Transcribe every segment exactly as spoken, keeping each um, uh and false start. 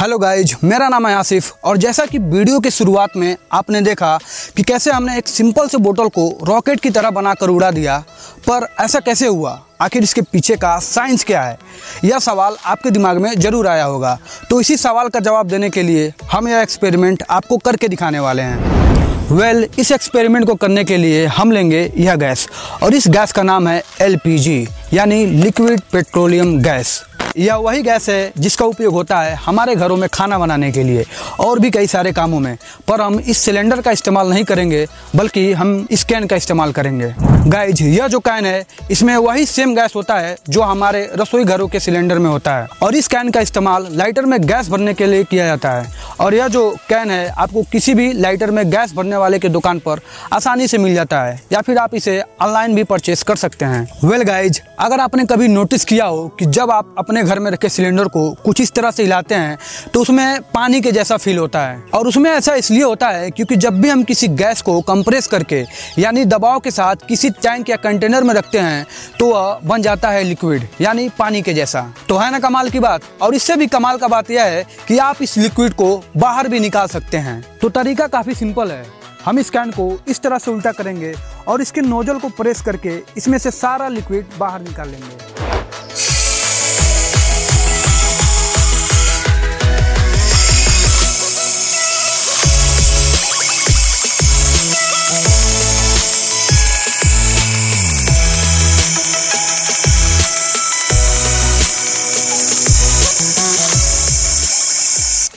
Hello guys, मेरा नाम है आसिफ। और जैसा कि वीडियो की शुरुआत में आपने देखा कि कैसे हमने एक सिंपल से बोतल को रॉकेट की तरह बनाकर उड़ा दिया, पर ऐसा कैसे हुआ, आखिर इसके पीछे का साइंस क्या है, यह सवाल आपके दिमाग में ज़रूर आया होगा। तो इसी सवाल का जवाब देने के लिए हम यह एक्सपेरिमेंट आपको करके दिखाने वाले हैं। वेल well, इस एक्सपेरिमेंट को करने के लिए हम लेंगे यह गैस, और इस गैस का नाम है एल पी जी यानी लिक्विड पेट्रोलियम गैस। यह वही गैस है जिसका उपयोग होता है हमारे घरों में खाना बनाने के लिए और भी कई सारे कामों में। पर हम इस सिलेंडर का इस्तेमाल नहीं करेंगे, बल्कि हम इस कैन का इस्तेमाल करेंगे। गाइज, यह जो कैन है इसमें वही सेम गैस होता है जो हमारे रसोई घरों के सिलेंडर में होता है, और इस कैन का इस्तेमाल लाइटर में गैस भरने के लिए किया जाता है। और यह जो कैन है आपको किसी भी लाइटर में गैस भरने वाले के दुकान पर आसानी से मिल जाता है, या फिर आप इसे ऑनलाइन भी परचेस कर सकते हैं। वेल गाइज, अगर आपने कभी नोटिस किया हो कि जब आप अपने घर में रखे सिलेंडर को कुछ इस तरह से हिलाते हैं तो उसमें पानी के जैसा फील होता है, और उसमें ऐसा इसलिए होता है क्योंकि जब भी हम किसी गैस को कंप्रेस करके यानी दबाव के साथ किसी टैंक या कंटेनर में रखते हैं तो वह बन जाता है लिक्विड यानी पानी के जैसा। तो है ना कमाल की बात। और इससे भी कमाल का बात यह है कि आप इस लिक्विड को बाहर भी निकाल सकते हैं। तो तरीका काफ़ी सिंपल है। हम इस कैन को इस तरह से उल्टा करेंगे और इसके नोजल को प्रेस करके इसमें से सारा लिक्विड बाहर निकाल लेंगे।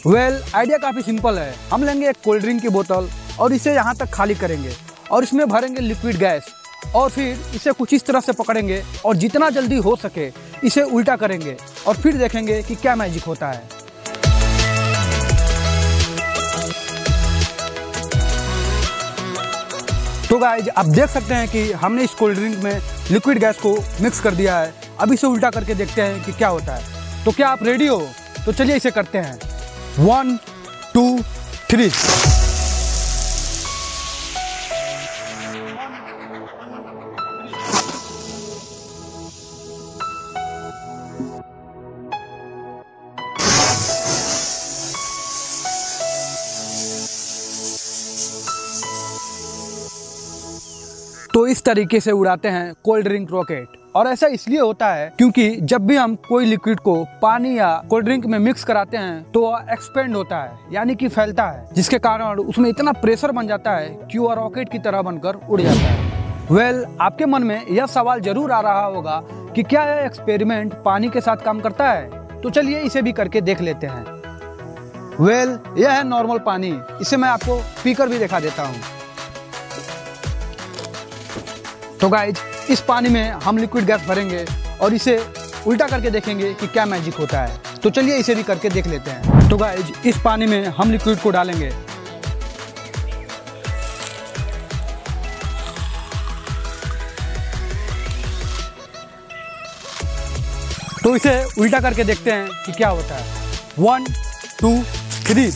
वेल well, आइडिया काफ़ी सिंपल है। हम लेंगे एक कोल्ड ड्रिंक की बोतल और इसे यहाँ तक खाली करेंगे और इसमें भरेंगे लिक्विड गैस, और फिर इसे कुछ इस तरह से पकड़ेंगे और जितना जल्दी हो सके इसे उल्टा करेंगे और फिर देखेंगे कि क्या मैजिक होता है। तो गाइज, आप देख सकते हैं कि हमने इस कोल्ड ड्रिंक में लिक्विड गैस को मिक्स कर दिया है। अब इसे उल्टा करके देखते हैं कि क्या होता है। तो क्या आप रेडी हो? तो चलिए इसे करते हैं। One two three. तो इस तरीके से उड़ाते हैं कोल्ड ड्रिंक रॉकेट। और ऐसा इसलिए होता है क्योंकि जब भी हम कोई लिक्विड को पानी या कोल्ड ड्रिंक में मिक्स कराते हैं तो वह एक्सपेंड होता है यानी कि फैलता है, जिसके कारण उसमें इतना प्रेशर बन जाता है कि वह रॉकेट की तरह बनकर उड़ जाता है। वेल well, आपके मन में यह सवाल जरूर आ रहा होगा कि क्या यह एक्सपेरिमेंट पानी के साथ काम करता है। तो चलिए इसे भी करके देख लेते हैं। वेल well, यह है नॉर्मल पानी। इसे मैं आपको पीकर भी दिखा देता हूँ। तो गाइज, इस पानी में हम लिक्विड गैस भरेंगे और इसे उल्टा करके देखेंगे कि क्या मैजिक होता है। तो चलिए इसे भी करके देख लेते हैं। तो गाइज, इस पानी में हम लिक्विड को डालेंगे। तो इसे उल्टा करके देखते हैं कि क्या होता है। One two three.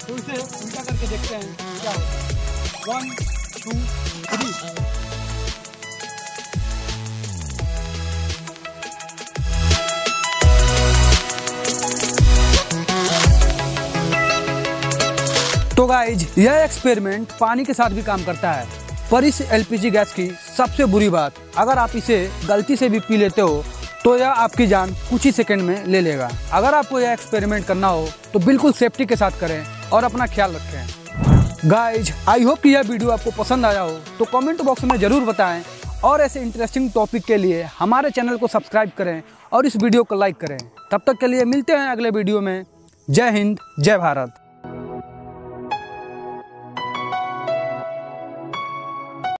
तो इसे उल्टा करके देखते हैं क्या होता है। One, two, three. तो गाइज, यह एक्सपेरिमेंट पानी के साथ भी काम करता है, पर इस एल पी जी गैस की सबसे बुरी बात, अगर आप इसे गलती से भी पी लेते हो तो यह आपकी जान कुछ ही सेकंड में ले लेगा। अगर आपको यह एक्सपेरिमेंट करना हो तो बिल्कुल सेफ्टी के साथ करें और अपना ख्याल रखें। गाइज, आई होप कि यह वीडियो आपको पसंद आया हो तो कमेंट बॉक्स में ज़रूर बताएं, और ऐसे इंटरेस्टिंग टॉपिक के लिए हमारे चैनल को सब्सक्राइब करें और इस वीडियो को लाइक करें। तब तक के लिए मिलते हैं अगले वीडियो में। जय हिंद, जय भारत।